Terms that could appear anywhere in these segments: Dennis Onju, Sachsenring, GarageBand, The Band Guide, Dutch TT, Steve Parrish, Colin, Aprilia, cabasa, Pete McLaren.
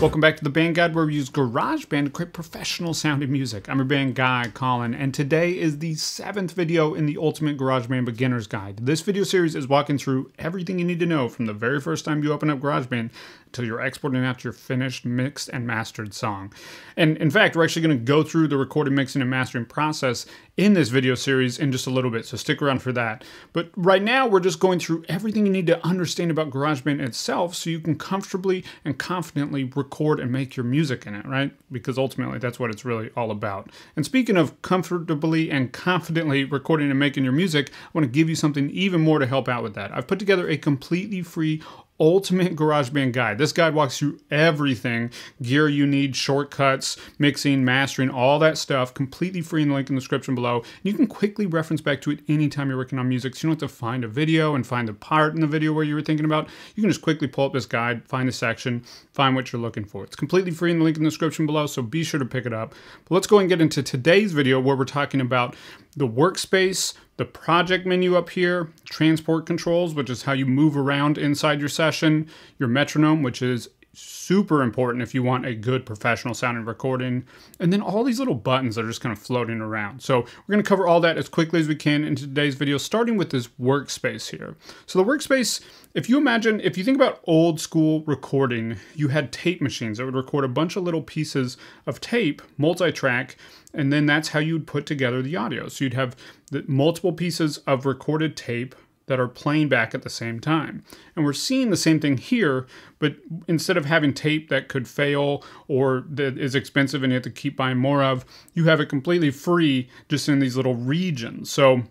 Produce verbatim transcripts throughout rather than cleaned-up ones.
Welcome back to The Band Guide, where we use GarageBand to create professional sounding music. I'm your band guy, Colin, and today is the seventh video in the Ultimate GarageBand Beginner's Guide. This video series is walking through everything you need to know from the very first time you open up GarageBand until you're exporting out your finished, mixed, and mastered song. And in fact, we're actually going to go through the recording, mixing, and mastering process in this video series in just a little bit, so stick around for that. But right now, we're just going through everything you need to understand about GarageBand itself so you can comfortably and confidently record and make your music in it, right? Because ultimately, that's what it's really all about. And speaking of comfortably and confidently recording and making your music, I want to give you something even more to help out with that. I've put together a completely free Ultimate GarageBand Guide. This guide walks through everything, gear you need, shortcuts, mixing, mastering, all that stuff, completely free in the link in the description below. You can quickly reference back to it anytime you're working on music, so you don't have to find a video and find the part in the video where you were thinking about. You can just quickly pull up this guide, find the section, find what you're looking for. It's completely free in the link in the description below, so be sure to pick it up. But let's go and get into today's video where we're talking about the workspace, the project menu up here, transport controls, which is how you move around inside your session, your metronome, which is super important if you want a good professional sounding recording, and then all these little buttons that are just kind of floating around. So we're going to cover all that as quickly as we can in today's video, starting with this workspace here. So the workspace, if you imagine, if you think about old school recording, you had tape machines that would record a bunch of little pieces of tape, multi-track, and then that's how you'd put together the audio. So you'd have the multiple pieces of recorded tape that are playing back at the same time. And we're seeing the same thing here, but instead of having tape that could fail or that is expensive and you have to keep buying more of, you have it completely free just in these little regions. So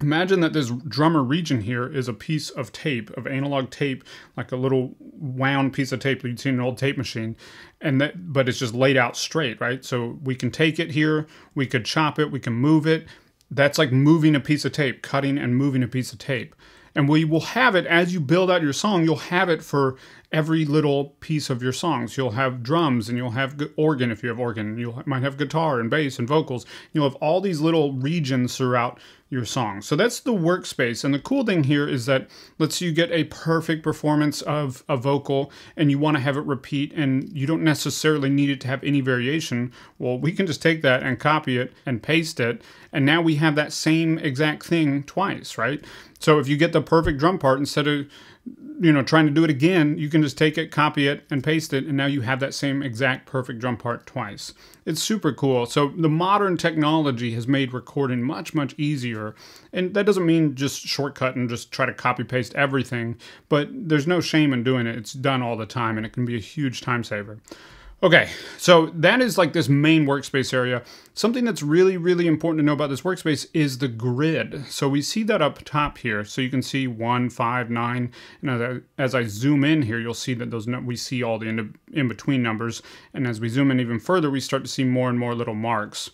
imagine that this drummer region here is a piece of tape, of analog tape, like a little wound piece of tape that you'd see in an old tape machine, and that, but it's just laid out straight, right? So we can take it here, we could chop it, we can move it. That's like moving a piece of tape, cutting and moving a piece of tape. And we will have it, as you build out your song, you'll have it for every little piece of your songs. You'll have drums, and you'll have organ if you have organ. You might have guitar and bass and vocals. You'll have all these little regions throughout your song. So that's the workspace. And the cool thing here is that let's say you get a perfect performance of a vocal and you want to have it repeat and you don't necessarily need it to have any variation. Well, we can just take that and copy it and paste it. And now we have that same exact thing twice, right? So if you get the perfect drum part, instead of, you know, trying to do it again, you can just take it, copy it, and paste it, and now you have that same exact perfect drum part twice. It's super cool. So the modern technology has made recording much, much easier. And that doesn't mean just shortcut and just try to copy-paste everything, but there's no shame in doing it. It's done all the time, and it can be a huge time saver. Okay, so that is like this main workspace area. Something that's really, really important to know about this workspace is the grid. So we see that up top here. So you can see one, five, nine. And as I, as I zoom in here, you'll see that those we see all the in, in between numbers. And as we zoom in even further, we start to see more and more little marks.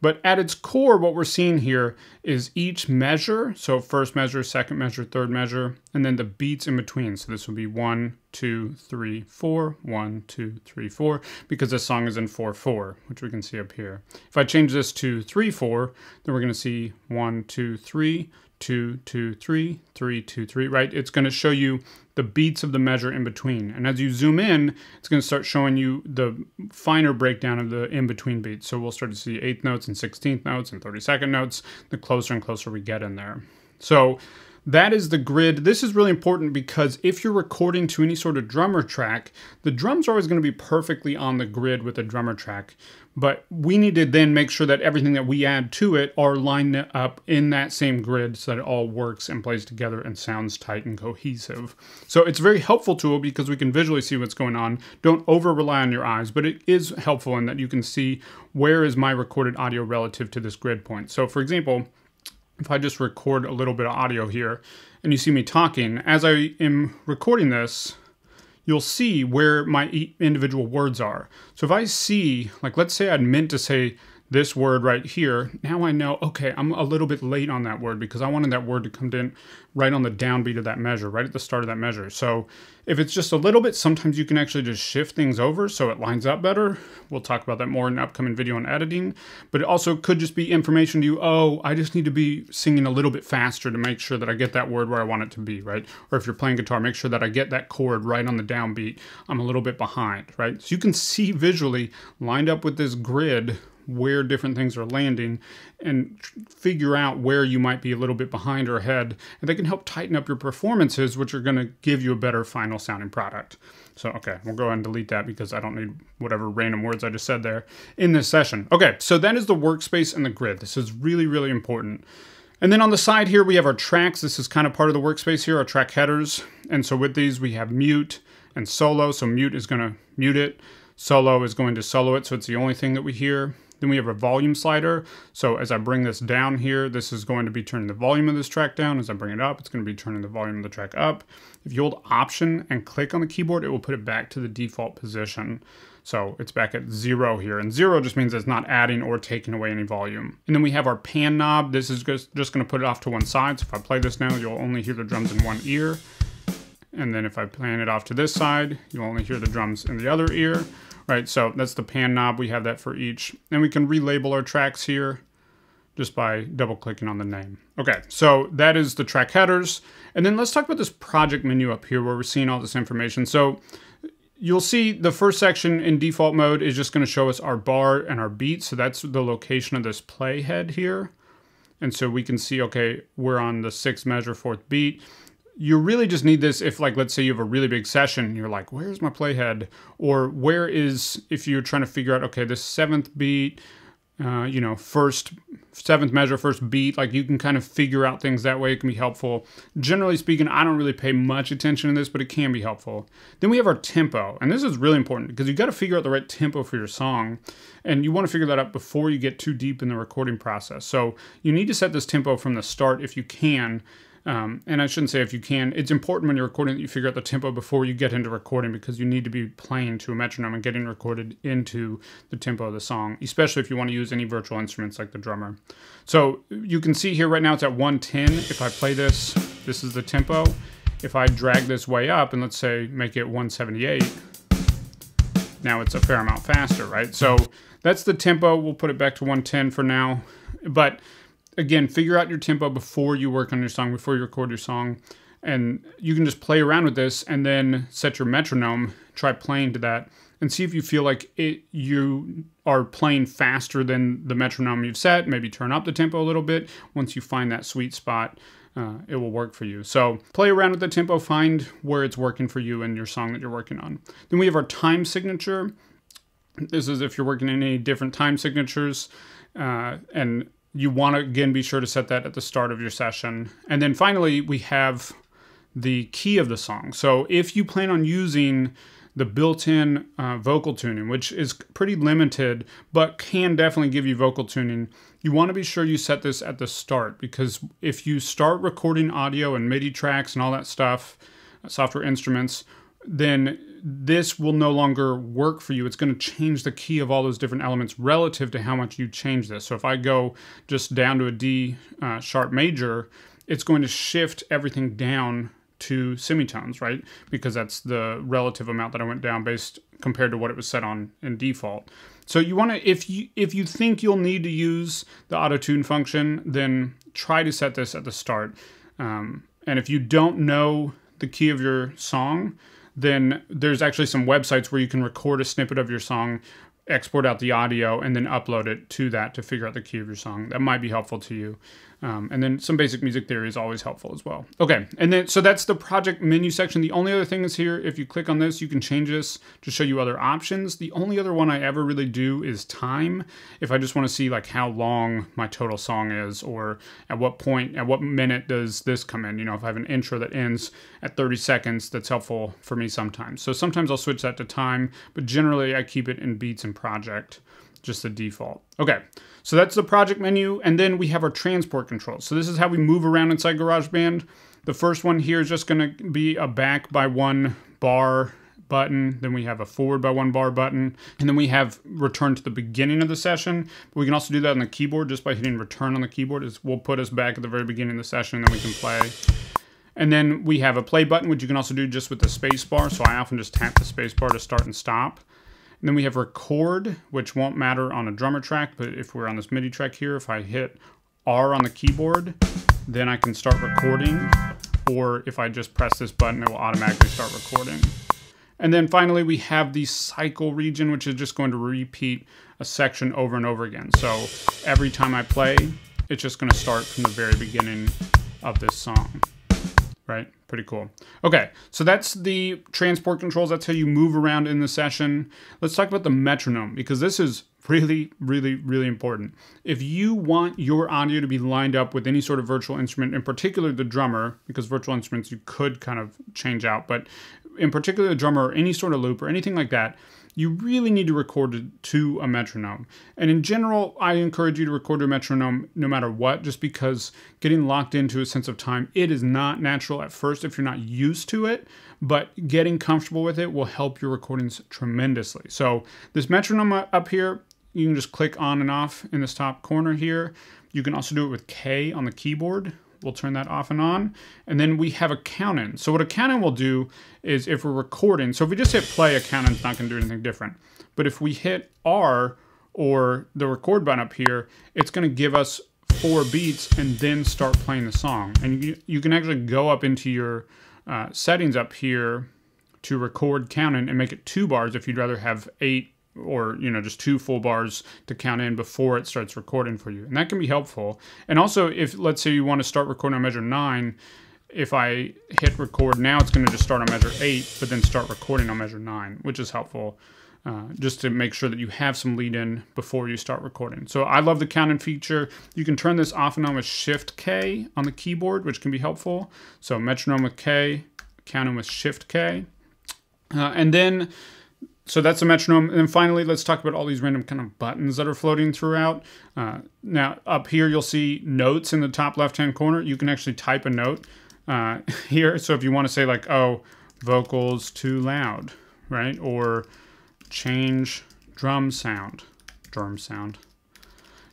But at its core, what we're seeing here is each measure. So first measure, second measure, third measure, and then the beats in between. So this would be one, two, three, four, one, two, three, four, because this song is in four, four, which we can see up here. If I change this to three, four, then we're going to see one, two, three, two, two, three, three, two, three, right? It's going to show you the beats of the measure in between. And as you zoom in, it's going to start showing you the finer breakdown of the in-between beats. So we'll start to see eighth notes and sixteenth notes and thirty-second notes, the closer and closer we get in there. So that is the grid. This is really important because if you're recording to any sort of drummer track, the drums are always going to be perfectly on the grid with a drummer track. But we need to then make sure that everything that we add to it are lined up in that same grid so that it all works and plays together and sounds tight and cohesive. So it's a very helpful tool because we can visually see what's going on. Don't over rely on your eyes, but it is helpful in that you can see where is my recorded audio relative to this grid point. So for example, if I just record a little bit of audio here and you see me talking, as I am recording this, you'll see where my individual words are. So if I see, like, let's say I'd meant to say this word right here, now I know, okay, I'm a little bit late on that word because I wanted that word to come in right on the downbeat of that measure, right at the start of that measure. So if it's just a little bit, sometimes you can actually just shift things over so it lines up better. We'll talk about that more in an upcoming video on editing, but it also could just be information to you, oh, I just need to be singing a little bit faster to make sure that I get that word where I want it to be, right? Or if you're playing guitar, make sure that I get that chord right on the downbeat. I'm a little bit behind, right? So you can see visually lined up with this grid where different things are landing and figure out where you might be a little bit behind or ahead, and they can help tighten up your performances, which are going to give you a better final sounding product. So, okay, we'll go ahead and delete that because I don't need whatever random words I just said there in this session. Okay, so that is the workspace and the grid. This is really, really important. And then on the side here, we have our tracks. This is kind of part of the workspace here, our track headers. And so with these, we have mute and solo. So mute is going to mute it. Solo is going to solo it, so it's the only thing that we hear. Then we have a volume slider. So as I bring this down here, this is going to be turning the volume of this track down. As I bring it up, it's going to be turning the volume of the track up. If you hold Option and click on the keyboard, it will put it back to the default position. So it's back at zero here. And zero just means it's not adding or taking away any volume. And then we have our pan knob. This is just, just going to put it off to one side. So if I play this now, you'll only hear the drums in one ear. And then if I pan it off to this side, you'll only hear the drums in the other ear. Right, so that's the pan knob. We have that for each. And we can relabel our tracks here just by double clicking on the name. Okay, so that is the track headers. And then let's talk about this project menu up here where we're seeing all this information. So you'll see the first section in default mode is just going to show us our bar and our beat. So that's the location of this playhead here. And so we can see, okay, we're on the sixth measure, fourth beat. You really just need this if, like, let's say you have a really big session and you're like, where's my playhead? Or where is, if you're trying to figure out, okay, this seventh beat, uh, you know, first, seventh measure, first beat, like you can kind of figure out things that way. It can be helpful. Generally speaking, I don't really pay much attention to this, but it can be helpful. Then we have our tempo. And this is really important because you got to figure out the right tempo for your song. And you want to figure that out before you get too deep in the recording process. So you need to set this tempo from the start if you can. Um, and I shouldn't say if you can. It's important when you're recording that you figure out the tempo before you get into recording because you need to be playing to a metronome and getting recorded into the tempo of the song, especially if you want to use any virtual instruments like the drummer. So you can see here right now it's at one ten. If I play this, this is the tempo. If I drag this way up and let's say make it one seventy-eight, now it's a fair amount faster, right? So that's the tempo. We'll put it back to one ten for now. But again, figure out your tempo before you work on your song, before you record your song. And you can just play around with this and then set your metronome, try playing to that, and see if you feel like it, you are playing faster than the metronome you've set. Maybe turn up the tempo a little bit. Once you find that sweet spot, uh, it will work for you. So play around with the tempo, find where it's working for you and your song that you're working on. Then we have our time signature. This is if you're working in any different time signatures. Uh, and you want to, again, be sure to set that at the start of your session. And then finally, we have the key of the song. So if you plan on using the built-in uh, vocal tuning, which is pretty limited, but can definitely give you vocal tuning, you want to be sure you set this at the start, because if you start recording audio and MIDI tracks and all that stuff, software instruments, then this will no longer work for you. It's going to change the key of all those different elements relative to how much you change this. So if I go just down to a D uh, sharp major, it's going to shift everything down to semitones, right? Because that's the relative amount that I went down based compared to what it was set on in default. So you want to, if you if you think you'll need to use the auto-tune function, then try to set this at the start. Um, and if you don't know the key of your song, then there's actually some websites where you can record a snippet of your song, export out the audio, and then upload it to that to figure out the key of your song. That might be helpful to you. Um, and then some basic music theory is always helpful as well. Okay, and then so that's the project menu section. The only other thing is here, if you click on this, you can change this to show you other options. The only other one I ever really do is time. If I just want to see like how long my total song is, or at what point, at what minute does this come in? You know, if I have an intro that ends at thirty seconds, that's helpful for me sometimes. So sometimes I'll switch that to time, but generally I keep it in beats and project, just the default. Okay, so that's the project menu, and then we have our transport controls. So this is how we move around inside GarageBand. The first one here is just gonna be a back by one bar button, then we have a forward by one bar button, and then we have return to the beginning of the session. But we can also do that on the keyboard just by hitting return on the keyboard. It will put us back at the very beginning of the session, and then we can play. And then we have a play button, which you can also do just with the space bar. So I often just tap the space bar to start and stop. And then we have record, which won't matter on a drummer track, but if we're on this MIDI track here, if I hit R on the keyboard, then I can start recording. Or if I just press this button, it will automatically start recording. And then finally, we have the cycle region, which is just going to repeat a section over and over again. So every time I play, it's just going to start from the very beginning of this song. Right? Pretty cool. Okay, so that's the transport controls. That's how you move around in the session. Let's talk about the metronome, because this is really, really, really important. If you want your audio to be lined up with any sort of virtual instrument, in particular the drummer, because virtual instruments you could kind of change out, but in particular the drummer or any sort of loop or anything like that, you really need to record to a metronome. And in general, I encourage you to record to a metronome no matter what, just because getting locked into a sense of time, it is not natural at first if you're not used to it, but getting comfortable with it will help your recordings tremendously. So this metronome up here, you can just click on and off in this top corner here. You can also do it with K on the keyboard. We'll turn that off and on. And then we have a count-in. So what a count-in will do is if we're recording, so if we just hit play, a count-in's not gonna do anything different. But if we hit R or the record button up here, it's gonna give us four beats and then start playing the song. And you, you can actually go up into your uh, settings up here to record count-in and make it two bars if you'd rather have eight or, you know, just two full bars to count in before it starts recording for you. And that can be helpful. And also, if let's say you want to start recording on measure nine, if I hit record now, it's going to just start on measure eight, but then start recording on measure nine, which is helpful uh, just to make sure that you have some lead in before you start recording. So I love the count in feature. You can turn this off and on with Shift K on the keyboard, which can be helpful. So metronome with K, count in with Shift K. Uh, and then So that's a metronome. And then finally, let's talk about all these random kind of buttons that are floating throughout. Uh, now, up here, you'll see notes in the top left-hand corner. You can actually type a note uh, here. So if you want to say like, oh, vocals too loud, right? Or change drum sound, drum sound.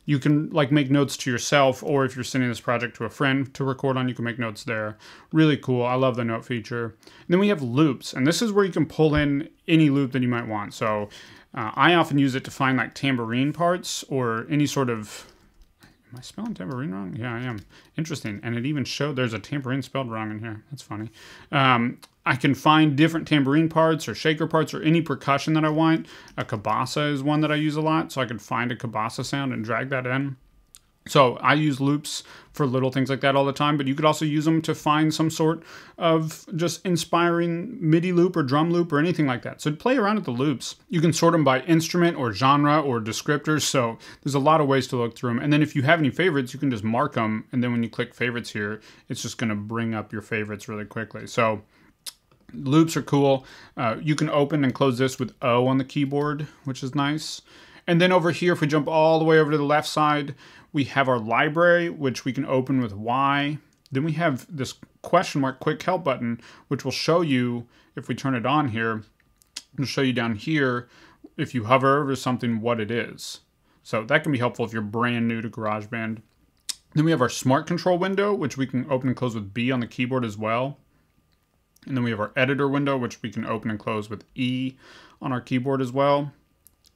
You can like make notes to yourself, or if you're sending this project to a friend to record on, you can make notes there. Really cool. I love the note feature. And then we have loops, and this is where you can pull in any loop that you might want. So uh, I often use it to find like tambourine parts or any sort of, am I spelling tambourine wrong? Yeah, I am. Interesting. And it even showed there's a tambourine spelled wrong in here. That's funny. Um, I can find different tambourine parts or shaker parts or any percussion that I want. A cabasa is one that I use a lot, so I can find a cabasa sound and drag that in. So I use loops for little things like that all the time, but you could also use them to find some sort of just inspiring MIDI loop or drum loop or anything like that. So play around with the loops. You can sort them by instrument or genre or descriptors, so there's a lot of ways to look through them. And then if you have any favorites, you can just mark them, and then when you click favorites here, it's just gonna bring up your favorites really quickly. So loops are cool. Uh, you can open and close this with O on the keyboard, which is nice. And then over here, if we jump all the way over to the left side, we have our library, which we can open with Y. Then we have this question mark quick help button, which will show you, if we turn it on here, it'll show you down here, if you hover over something, what it is. So that can be helpful if you're brand new to GarageBand. Then we have our smart control window, which we can open and close with B on the keyboard as well. And then we have our editor window, which we can open and close with E on our keyboard as well.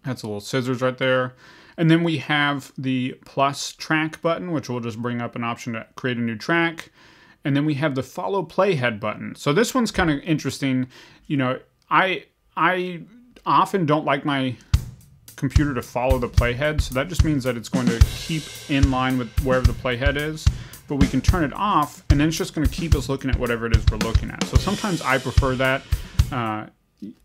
That's a little scissors right there. And then we have the plus track button, which will just bring up an option to create a new track. And then we have the follow playhead button. So this one's kind of interesting. You know, I, I often don't like my computer to follow the playhead. So that just means that it's going to keep in line with wherever the playhead is. But we can turn it off, and then it's just gonna keep us looking at whatever it is we're looking at. So sometimes I prefer that. Uh,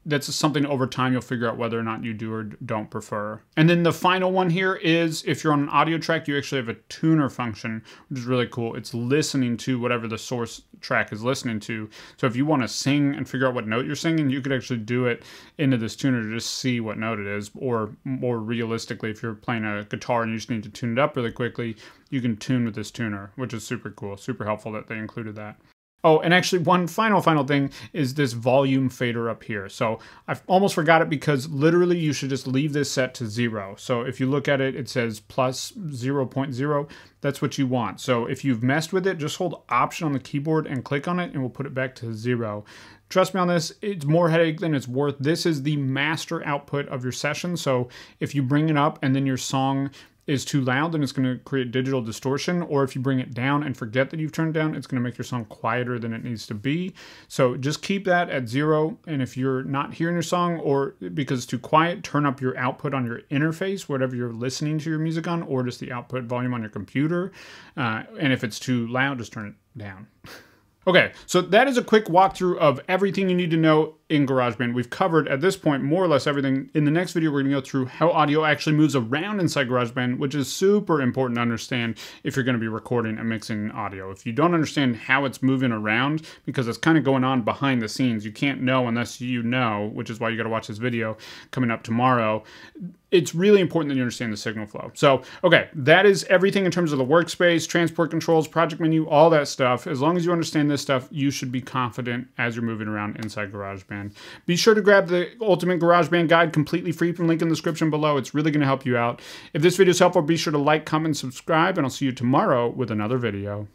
that's something over time you'll figure out whether or not you do or don't prefer. And then the final one here is if you're on an audio track, you actually have a tuner function, which is really cool. It's listening to whatever the source track is listening to. So if you want to sing and figure out what note you're singing, you could actually do it into this tuner to just see what note it is. Or more realistically, if you're playing a guitar and you just need to tune it up really quickly, you can tune with this tuner, which is super cool, super helpful that they included that. Oh, and actually one final, final thing is this volume fader up here. So I've almost forgot it because literally you should just leave this set to zero. So if you look at it, it says plus zero point zero. That's what you want. So if you've messed with it, just hold option on the keyboard and click on it and we'll put it back to zero. Trust me on this, it's more headache than it's worth. This is the master output of your session. So if you bring it up and then your song is too loud, then it's going to create digital distortion. Or if you bring it down and forget that you've turned it down, it's going to make your song quieter than it needs to be. So just keep that at zero. And if you're not hearing your song or because it's too quiet, turn up your output on your interface, whatever you're listening to your music on, or just the output volume on your computer. Uh, and if it's too loud, just turn it down. Okay, so that is a quick walkthrough of everything you need to know in GarageBand. We've covered at this point more or less everything. In the next video, we're going to go through how audio actually moves around inside GarageBand, which is super important to understand if you're going to be recording and mixing audio. If you don't understand how it's moving around, because it's kind of going on behind the scenes, you can't know unless you know, which is why you got to watch this video coming up tomorrow. It's really important that you understand the signal flow. So, okay, that is everything in terms of the workspace, transport controls, project menu, all that stuff. As long as you understand this stuff, you should be confident as you're moving around inside GarageBand. Be sure to grab the Ultimate GarageBand Guide completely free from the link in the description below. It's really going to help you out. If this video is helpful, be sure to like, comment, subscribe, and I'll see you tomorrow with another video.